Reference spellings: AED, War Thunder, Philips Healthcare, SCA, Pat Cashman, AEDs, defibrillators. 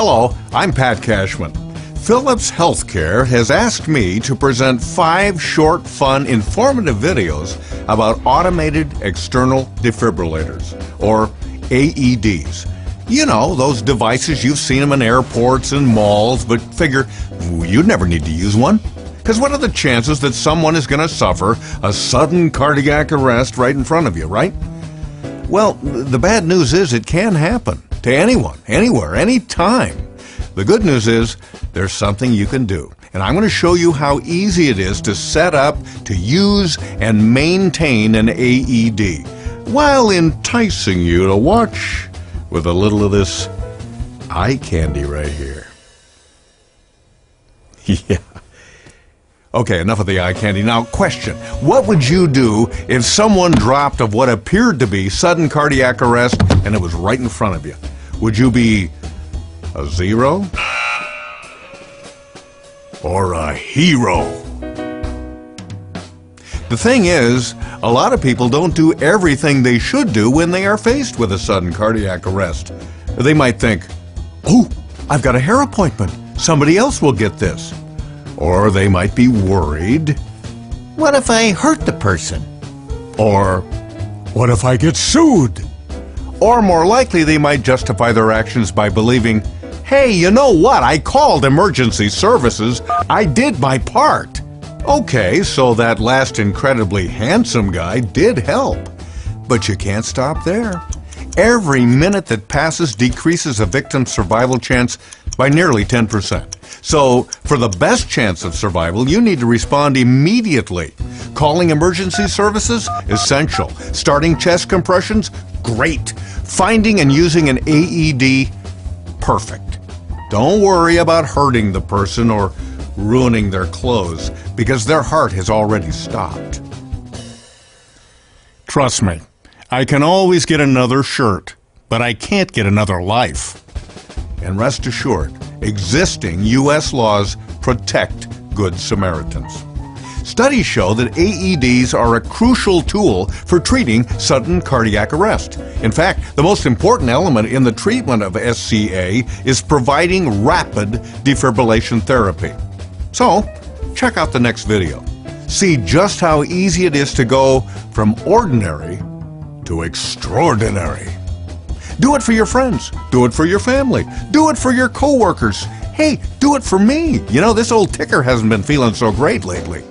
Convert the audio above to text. Hello, I'm Pat Cashman. Philips Healthcare has asked me to present 5 short, fun, informative videos about automated external defibrillators, or AEDs. You know, those devices, you've seen them in airports and malls, but figure you'd never need to use one. Because what are the chances that someone is going to suffer a sudden cardiac arrest right in front of you, right? Well, the bad news is it can happen to anyone, anywhere, anytime. The good news is there's something you can do. And I'm going to show you how easy it is to set up, to use, and maintain an AED, while enticing you to watch with a little of this eye candy right here. Yeah. Okay, enough of the eye candy. Now, question. What would you do if someone dropped of what appeared to be sudden cardiac arrest and it was right in front of you? Would you be a zero? Or a hero? The thing is, a lot of people don't do everything they should do when they are faced with a sudden cardiac arrest. They might think, oh, I've got a hair appointment. Somebody else will get this. Or they might be worried, what if I hurt the person? Or, what if I get sued? Or more likely, they might justify their actions by believing, hey, you know what? I called emergency services. I did my part. Okay, so that last incredibly handsome guy did help. But you can't stop there. Every minute that passes decreases a victim's survival chance by nearly 10%. So, for the best chance of survival, you need to respond immediately. Calling emergency services? Essential. Starting chest compressions? Great. Finding and using an AED? Perfect. Don't worry about hurting the person or ruining their clothes, because their heart has already stopped. Trust me, I can always get another shirt, but I can't get another life. And rest assured, existing U.S. laws protect Good Samaritans. Studies show that AEDs are a crucial tool for treating sudden cardiac arrest. In fact, the most important element in the treatment of SCA is providing rapid defibrillation therapy. So, check out the next video. See just how easy it is to go from ordinary to extraordinary. Do it for your friends. Do it for your family. Do it for your coworkers. Hey, do it for me. You know, this old ticker hasn't been feeling so great lately.